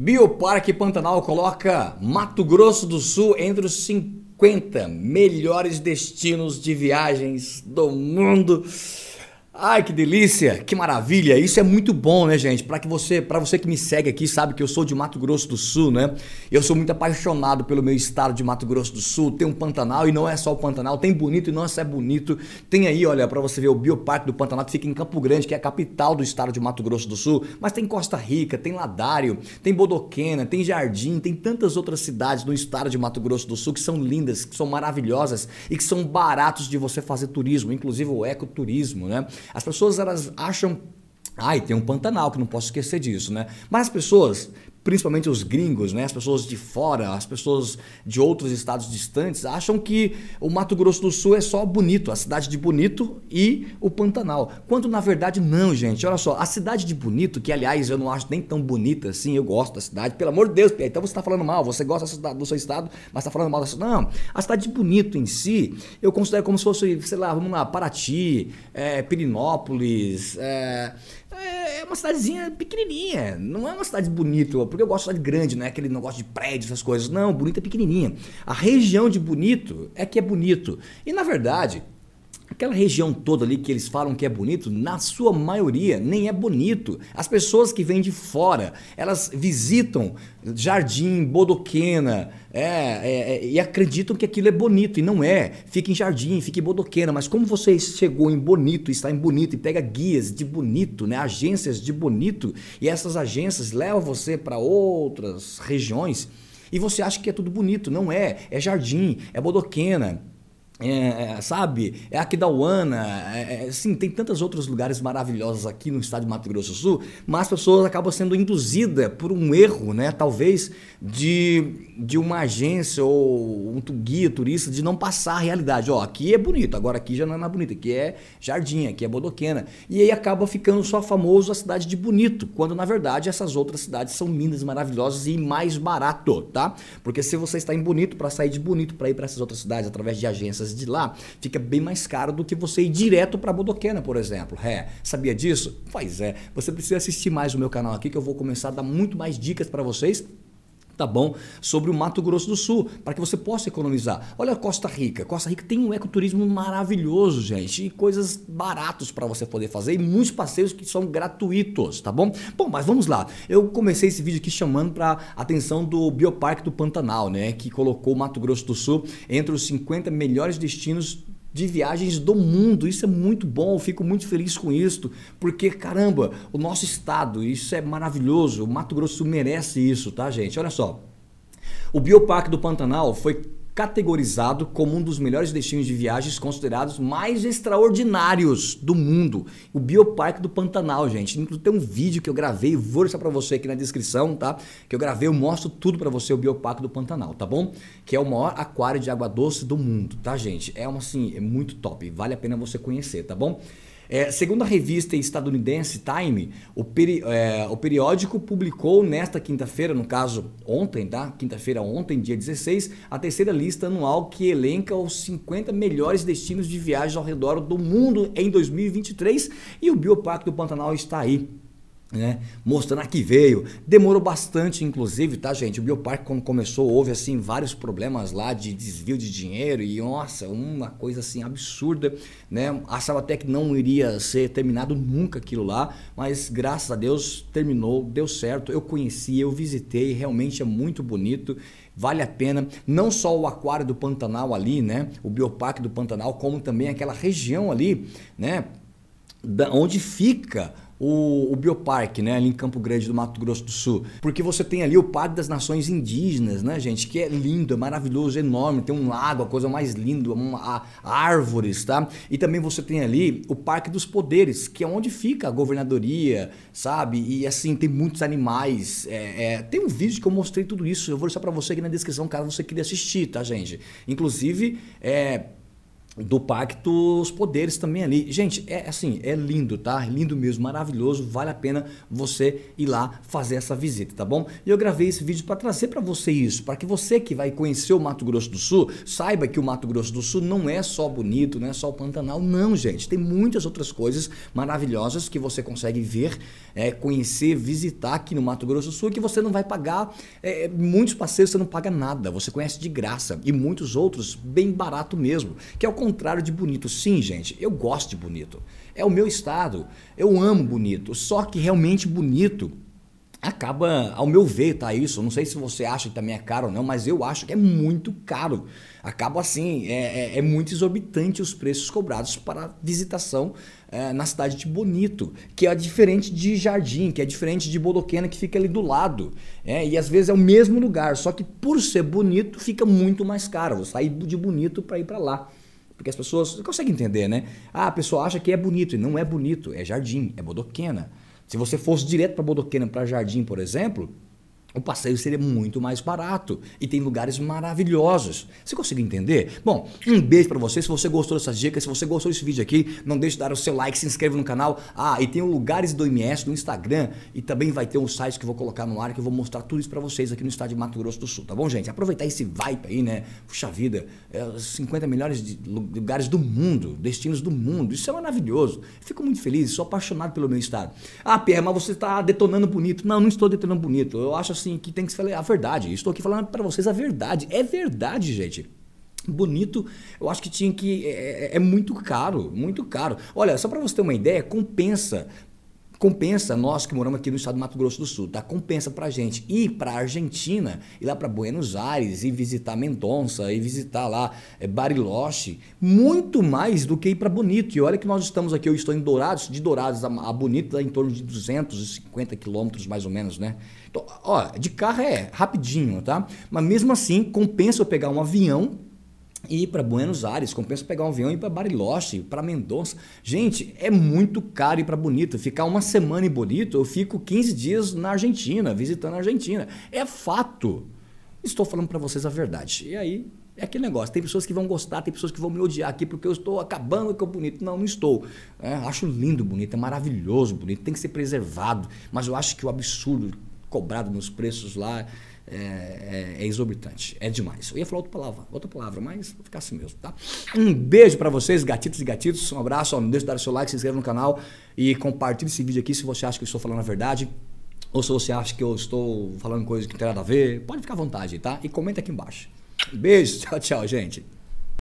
Bioparque Pantanal coloca Mato Grosso do Sul entre os 50 melhores destinos de viagens do mundo. Ai, que delícia, que maravilha. Isso é muito bom, né, gente? Para você que me segue aqui, sabe que eu sou de Mato Grosso do Sul, né? Eu sou muito apaixonado pelo meu estado de Mato Grosso do Sul. Tem um Pantanal e não é só o Pantanal. Tem Bonito e não é só Bonito. Tem aí, olha, para você ver o Bioparque do Pantanal, que fica em Campo Grande, que é a capital do estado de Mato Grosso do Sul. Mas tem Costa Rica, tem Ladário, tem Bodoquena, tem Jardim, tem tantas outras cidades no estado de Mato Grosso do Sul que são lindas, que são maravilhosas e que são baratos de você fazer turismo, inclusive o ecoturismo, né? As pessoas, elas acham, ai, tem um Pantanal, que não posso esquecer disso, né? Mas as pessoas, principalmente os gringos, né? As pessoas de fora, as pessoas de outros estados distantes, acham que o Mato Grosso do Sul é só Bonito, a cidade de Bonito e o Pantanal. Quando na verdade não, gente. Olha só, a cidade de Bonito, que aliás eu não acho nem tão bonita assim, eu gosto da cidade, pelo amor de Deus, então você está falando mal, você gosta do seu estado, mas está falando mal da cidade. Não, a cidade de Bonito em si, eu considero como se fosse, sei lá, vamos lá, Paraty, Pirinópolis, é uma cidadezinha pequenininha, não é uma cidade bonita, porque eu gosto de cidade grande, não é aquele negócio de prédios, essas coisas. Não, Bonito é pequenininha. A região de Bonito é que é bonito. E na verdade, aquela região toda ali que eles falam que é bonito, na sua maioria nem é bonito. As pessoas que vêm de fora, elas visitam Jardim, Bodoquena, e acreditam que aquilo é bonito, e não é. Fica em Jardim, fica em Bodoquena, mas como você chegou em Bonito, está em Bonito, e pega guias de Bonito, né, agências de Bonito, e essas agências levam você para outras regiões, e você acha que é tudo bonito, não é. É Jardim, é Bodoquena, sabe, é Aquidauana, assim, tem tantos outros lugares maravilhosos aqui no estado de Mato Grosso do Sul, mas as pessoas acabam sendo induzidas por um erro, né, talvez de uma agência ou um guia turista de não passar a realidade. Ó, aqui é bonito, agora aqui já não é mais bonito, aqui é Jardim, aqui é Bodoquena, e aí acaba ficando só famoso a cidade de Bonito, quando na verdade essas outras cidades são lindas, maravilhosas e mais barato, tá? Porque se você está em Bonito, para sair de Bonito para ir para essas outras cidades através de agências de lá, fica bem mais caro do que você ir direto para Bodoquena, por exemplo. Sabia disso? Pois é, você precisa assistir mais o meu canal aqui, que eu vou começar a dar muito mais dicas para vocês, tá bom? Sobre o Mato Grosso do Sul, para que você possa economizar. Olha a Costa Rica. Costa Rica tem um ecoturismo maravilhoso, gente, e coisas baratas para você poder fazer, e muitos passeios que são gratuitos, tá bom? Bom, mas vamos lá. Eu comecei esse vídeo aqui chamando para atenção do Bioparque do Pantanal, né, que colocou o Mato Grosso do Sul entre os 50 melhores destinos de viagens do mundo. Isso é muito bom, eu fico muito feliz com isso, porque caramba, o nosso estado, isso é maravilhoso, o Mato Grosso do Sul merece isso, tá, gente? Olha só, o Bioparque do Pantanal foi categorizado como um dos melhores destinos de viagens considerados mais extraordinários do mundo. O Bioparque do Pantanal, gente. Tem um vídeo que eu gravei, vou deixar pra você aqui na descrição, tá? Que eu gravei, eu mostro tudo pra você, o Bioparque do Pantanal, tá bom? Que é o maior aquário de água doce do mundo, tá, gente? É uma, assim, é muito top, vale a pena você conhecer, tá bom? Segundo a revista estadunidense Time, o periódico publicou nesta quinta-feira, no caso ontem, tá? Quinta-feira ontem, dia 16, a terceira lista anual que elenca os 50 melhores destinos de viagens ao redor do mundo em 2023, e o Bioparque do Pantanal está aí, né, mostrando a que veio. Demorou bastante, inclusive, tá, gente? O Bioparque, quando começou, houve assim vários problemas lá de desvio de dinheiro e nossa, uma coisa assim absurda, né? Achava até que não iria ser terminado nunca aquilo lá, mas graças a Deus terminou, deu certo. Eu conheci, eu visitei, realmente é muito bonito, vale a pena. Não só o aquário do Pantanal ali, né, o Bioparque do Pantanal, como também aquela região ali, né, onde fica o Bioparque, né, ali em Campo Grande do Mato Grosso do Sul, porque você tem ali o Parque das Nações Indígenas, né, gente, que é lindo, é maravilhoso, é enorme, tem um lago, a coisa mais linda, árvores, tá? E também você tem ali o Parque dos Poderes, que é onde fica a governadoria, sabe? E assim, tem muitos animais, tem um vídeo que eu mostrei tudo isso, eu vou deixar pra você aqui na descrição, caso você queira assistir, tá, gente? Inclusive, do Parque dos Poderes também ali. Gente, é assim, é lindo, tá? É lindo mesmo, maravilhoso, vale a pena você ir lá fazer essa visita, tá bom? E eu gravei esse vídeo para trazer para você isso, para que você que vai conhecer o Mato Grosso do Sul, saiba que o Mato Grosso do Sul não é só bonito, não é só o Pantanal, não, gente. Tem muitas outras coisas maravilhosas que você consegue ver, conhecer, visitar aqui no Mato Grosso do Sul, que você não vai pagar, muitos passeios você não paga nada, você conhece de graça, e muitos outros bem barato mesmo, que é o contrário de Bonito. Sim, gente, eu gosto de Bonito, é o meu estado, eu amo Bonito, só que realmente Bonito acaba, ao meu ver, tá isso, não sei se você acha que também é caro ou não, mas eu acho que é muito caro, acaba assim, é muito exorbitante os preços cobrados para visitação na cidade de Bonito, que é diferente de Jardim, que é diferente de Bodoquena, que fica ali do lado, e às vezes é o mesmo lugar, só que por ser Bonito fica muito mais caro. Vou sair de Bonito para ir para lá, porque as pessoas conseguem entender, né? Ah, a pessoa acha que é Bonito, e não é Bonito, é Jardim, é Bodoquena. Se você fosse direto para Bodoquena, para Jardim, por exemplo, o passeio seria muito mais barato e tem lugares maravilhosos. Você conseguiu entender? Bom, um beijo para você. Se você gostou dessas dicas, se você gostou desse vídeo aqui, não deixe de dar o seu like, se inscreva no canal. Ah, e tem o Lugares do MS no Instagram e também vai ter um site que eu vou colocar no ar, que eu vou mostrar tudo isso para vocês aqui no estado de Mato Grosso do Sul, tá bom, gente? Aproveitar esse vibe aí, né? Puxa vida, 50 melhores de lugares do mundo, destinos do mundo. Isso é maravilhoso. Fico muito feliz, sou apaixonado pelo meu estado. Ah, Pierre, mas você está detonando Bonito. Não, não estou detonando Bonito. Eu acho assim, que tem que falar a verdade. Estou aqui falando para vocês a verdade. É verdade, gente. Bonito, eu acho que tinha que... É muito caro, muito caro. Olha, só para você ter uma ideia, compensa nós que moramos aqui no estado do Mato Grosso do Sul, tá? Compensa pra gente ir pra Argentina, ir lá pra Buenos Aires e visitar Mendonça e visitar lá Bariloche, muito mais do que ir pra Bonito. E olha que nós estamos aqui, eu estou em Dourados, de Dourados a Bonito dá em torno de 250 quilômetros mais ou menos, né? Então, ó, de carro é rapidinho, tá? Mas mesmo assim, compensa eu pegar um avião e ir para Buenos Aires, compensa pegar um avião e ir para Bariloche, para Mendonça. Gente, é muito caro ir para Bonito. Ficar uma semana em Bonito, eu fico 15 dias na Argentina, visitando a Argentina. É fato. Estou falando para vocês a verdade. E aí, é aquele negócio. Tem pessoas que vão gostar, tem pessoas que vão me odiar aqui porque eu estou acabando com o Bonito. Não, não estou. Acho lindo Bonito, é maravilhoso Bonito, tem que ser preservado. Mas eu acho que o absurdo cobrado nos preços lá é exorbitante, é demais. Eu ia falar outra palavra, mas vou ficar assim mesmo, tá? Um beijo pra vocês, gatitos e gatitos, um abraço, ó, não deixe de dar o seu like, se inscreva no canal e compartilhe esse vídeo aqui se você acha que eu estou falando a verdade ou se você acha que eu estou falando coisas que não tem nada a ver, pode ficar à vontade, tá? E comenta aqui embaixo. Um beijo, tchau, tchau, gente.